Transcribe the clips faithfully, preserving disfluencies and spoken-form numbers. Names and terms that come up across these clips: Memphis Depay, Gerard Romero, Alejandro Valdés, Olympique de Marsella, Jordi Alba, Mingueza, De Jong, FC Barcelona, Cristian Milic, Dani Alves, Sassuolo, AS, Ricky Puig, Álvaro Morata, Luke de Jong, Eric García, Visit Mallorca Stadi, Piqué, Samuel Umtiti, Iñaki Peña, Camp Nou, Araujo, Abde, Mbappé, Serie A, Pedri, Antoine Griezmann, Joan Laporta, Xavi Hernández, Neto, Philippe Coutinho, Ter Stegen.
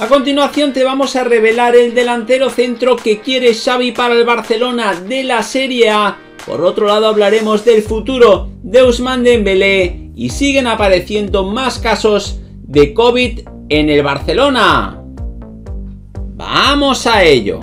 A continuación te vamos a revelar el delantero centro que quiere Xavi para el Barcelona de la Serie A. Por otro lado hablaremos del futuro de Ousmane Dembélé y siguen apareciendo más casos de COVID en el Barcelona. ¡Vamos a ello!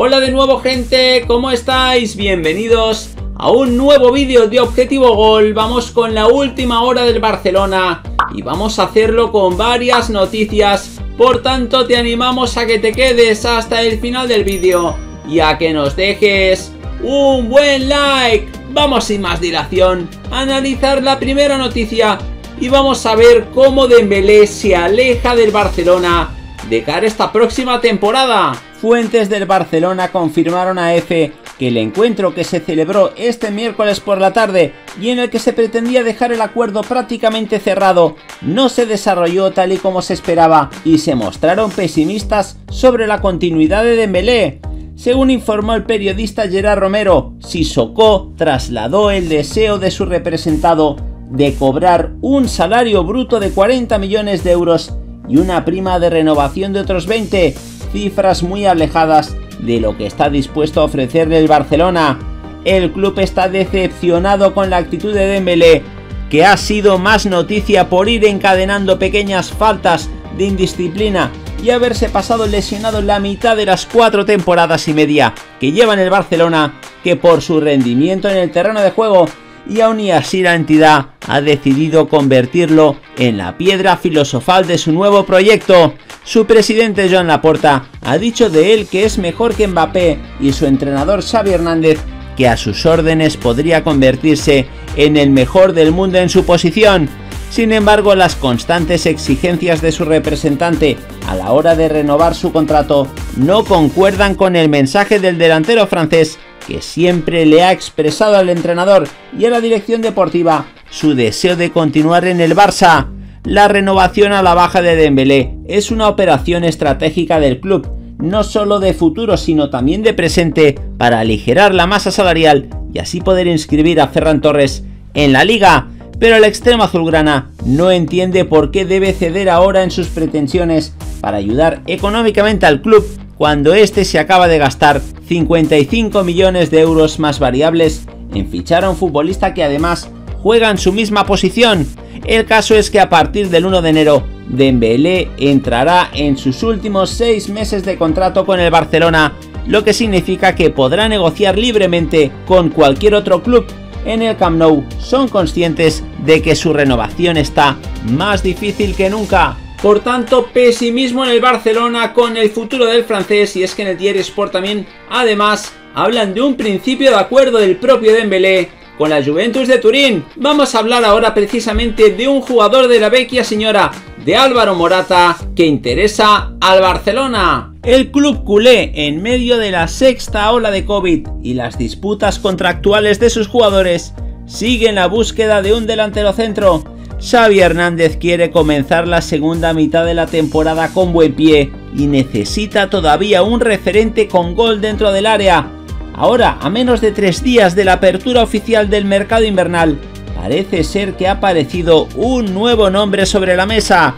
Hola de nuevo gente, ¿cómo estáis? Bienvenidos a un nuevo vídeo de Objetivo Gol. Vamos con la última hora del Barcelona y vamos a hacerlo con varias noticias. Por tanto te animamos a que te quedes hasta el final del vídeo y a que nos dejes un buen like. Vamos sin más dilación a analizar la primera noticia y vamos a ver cómo Dembélé se aleja del Barcelona de cara a esta próxima temporada. Fuentes del Barcelona confirmaron a EFE que el encuentro que se celebró este miércoles por la tarde y en el que se pretendía dejar el acuerdo prácticamente cerrado no se desarrolló tal y como se esperaba y se mostraron pesimistas sobre la continuidad de Dembélé. Según informó el periodista Gerard Romero, Sissokó trasladó el deseo de su representado de cobrar un salario bruto de cuarenta millones de euros y una prima de renovación de otros veinte, cifras muy alejadas de lo que está dispuesto a ofrecerle el Barcelona. El club está decepcionado con la actitud de Dembélé, que ha sido más noticia por ir encadenando pequeñas faltas de indisciplina y haberse pasado lesionado la mitad de las cuatro temporadas y media que lleva en el Barcelona, que por su rendimiento en el terreno de juego, y aún y así la entidad ha decidido convertirlo en la piedra filosofal de su nuevo proyecto. Su presidente Joan Laporta ha dicho de él que es mejor que Mbappé y su entrenador Xavi Hernández, que a sus órdenes podría convertirse en el mejor del mundo en su posición. Sin embargo, las constantes exigencias de su representante a la hora de renovar su contrato no concuerdan con el mensaje del delantero francés, que siempre le ha expresado al entrenador y a la dirección deportiva su deseo de continuar en el Barça. La renovación a la baja de Dembélé es una operación estratégica del club, no solo de futuro sino también de presente, para aligerar la masa salarial y así poder inscribir a Ferran Torres en la Liga, pero el extremo azulgrana no entiende por qué debe ceder ahora en sus pretensiones para ayudar económicamente al club, cuando este se acaba de gastar cincuenta y cinco millones de euros más variables en fichar a un futbolista que además juega en su misma posición. El caso es que a partir del primero de enero, Dembélé entrará en sus últimos seis meses de contrato con el Barcelona, lo que significa que podrá negociar libremente con cualquier otro club. En el Camp Nou son conscientes de que su renovación está más difícil que nunca. Por tanto, pesimismo en el Barcelona con el futuro del francés, y es que en el diario Sport también, además, hablan de un principio de acuerdo del propio Dembélé con la Juventus de Turín. Vamos a hablar ahora precisamente de un jugador de la vecchia señora, de Álvaro Morata, que interesa al Barcelona. El club culé, en medio de la sexta ola de COVID y las disputas contractuales de sus jugadores, sigue en la búsqueda de un delantero centro. Xavi Hernández quiere comenzar la segunda mitad de la temporada con buen pie y necesita todavía un referente con gol dentro del área. Ahora, a menos de tres días de la apertura oficial del mercado invernal, parece ser que ha aparecido un nuevo nombre sobre la mesa.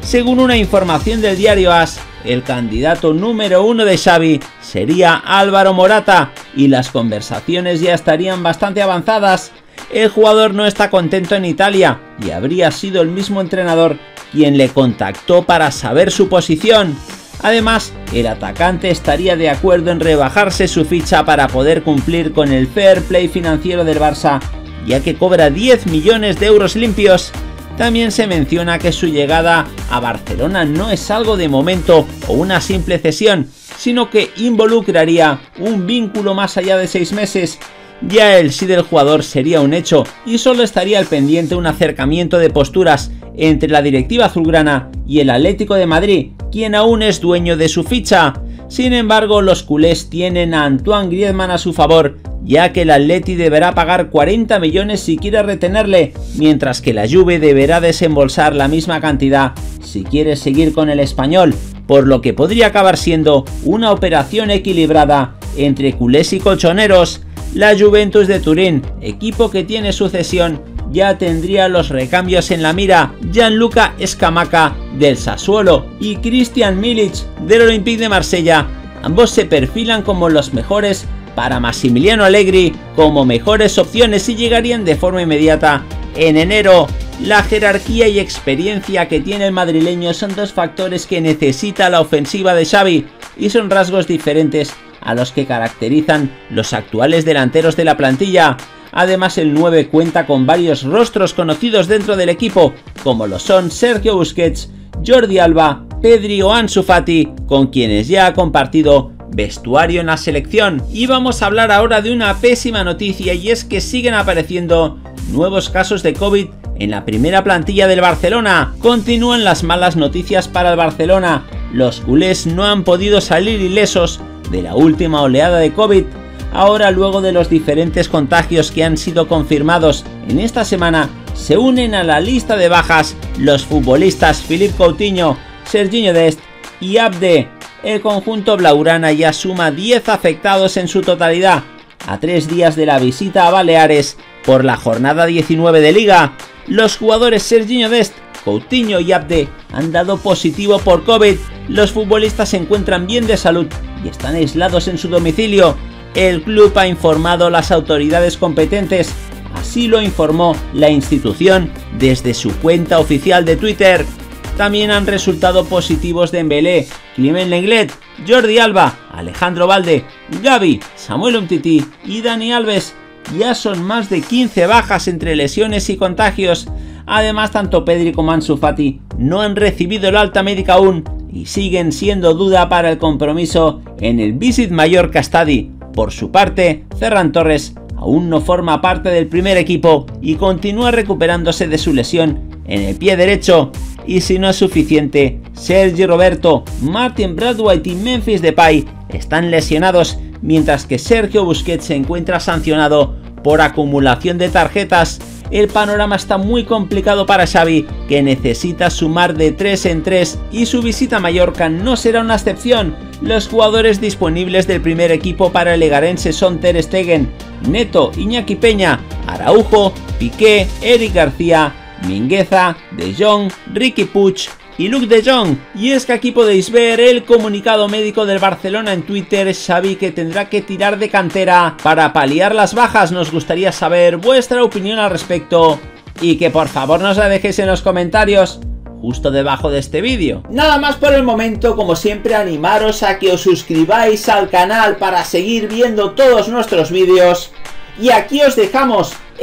Según una información del diario A S, el candidato número uno de Xavi sería Álvaro Morata y las conversaciones ya estarían bastante avanzadas. El jugador no está contento en Italia y habría sido el mismo entrenador quien le contactó para saber su posición. Además, el atacante estaría de acuerdo en rebajarse su ficha para poder cumplir con el fair play financiero del Barça, ya que cobra diez millones de euros limpios. También se menciona que su llegada a Barcelona no es algo de momento o una simple cesión, sino que involucraría un vínculo más allá de seis meses. Ya el sí del jugador sería un hecho y solo estaría al pendiente un acercamiento de posturas entre la directiva azulgrana y el Atlético de Madrid, quien aún es dueño de su ficha. Sin embargo, los culés tienen a Antoine Griezmann a su favor, ya que el Atleti deberá pagar cuarenta millones si quiere retenerle, mientras que la Juve deberá desembolsar la misma cantidad si quiere seguir con el español, por lo que podría acabar siendo una operación equilibrada entre culés y colchoneros. La Juventus de Turín, equipo que tiene sucesión, ya tendría los recambios en la mira: Gianluca Scamacca del Sassuolo y Cristian Milic del Olympique de Marsella. Ambos se perfilan como los mejores para Massimiliano Allegri, como mejores opciones, y llegarían de forma inmediata en enero. La jerarquía y experiencia que tiene el madrileño son dos factores que necesita la ofensiva de Xavi, y son rasgos diferentes a los que caracterizan los actuales delanteros de la plantilla. Además, el nueve cuenta con varios rostros conocidos dentro del equipo, como lo son Sergio Busquets, Jordi Alba, Pedri o Ansu Fati, con quienes ya ha compartido vestuario en la selección. Y vamos a hablar ahora de una pésima noticia, y es que siguen apareciendo nuevos casos de COVID en la primera plantilla del Barcelona. Continúan las malas noticias para el Barcelona. Los culés no han podido salir ilesos de la última oleada de COVID. Ahora, luego de los diferentes contagios que han sido confirmados en esta semana, se unen a la lista de bajas los futbolistas Philippe Coutinho, Sergiño Dest y Abde. El conjunto blaugrana ya suma diez afectados en su totalidad, a tres días de la visita a Baleares por la jornada diecinueve de Liga. Los jugadores Sergiño Dest, Coutinho y Abde han dado positivo por COVID. Los futbolistas se encuentran bien de salud y están aislados en su domicilio. El club ha informado a las autoridades competentes, así lo informó la institución desde su cuenta oficial de Twitter. También han resultado positivos Dembélé, Clement Lenglet, Jordi Alba, Alejandro Valdés, Gavi, Samuel Umtiti y Dani Alves. Ya son más de quince bajas entre lesiones y contagios. Además, tanto Pedri como Ansu Fati no han recibido el alta médica aún y siguen siendo duda para el compromiso en el Visit Mallorca Stadi. Por su parte, Ferran Torres aún no forma parte del primer equipo y continúa recuperándose de su lesión en el pie derecho. Y si no es suficiente, Sergi Roberto, Martin Braithwaite y Memphis Depay están lesionados, mientras que Sergio Busquets se encuentra sancionado por acumulación de tarjetas. El panorama está muy complicado para Xavi, que necesita sumar de tres en tres, y su visita a Mallorca no será una excepción. Los jugadores disponibles del primer equipo para el legarense son Ter Stegen, Neto, Iñaki Peña, Araujo, Piqué, Eric García, Mingueza, De Jong, Ricky Puig y Luke de Jong. Y es que aquí podéis ver el comunicado médico del Barcelona en Twitter. Xavi, que tendrá que tirar de cantera para paliar las bajas. Nos gustaría saber vuestra opinión al respecto y que por favor nos la dejéis en los comentarios justo debajo de este vídeo. Nada más por el momento. Como siempre, animaros a que os suscribáis al canal para seguir viendo todos nuestros vídeos. Y aquí os dejamos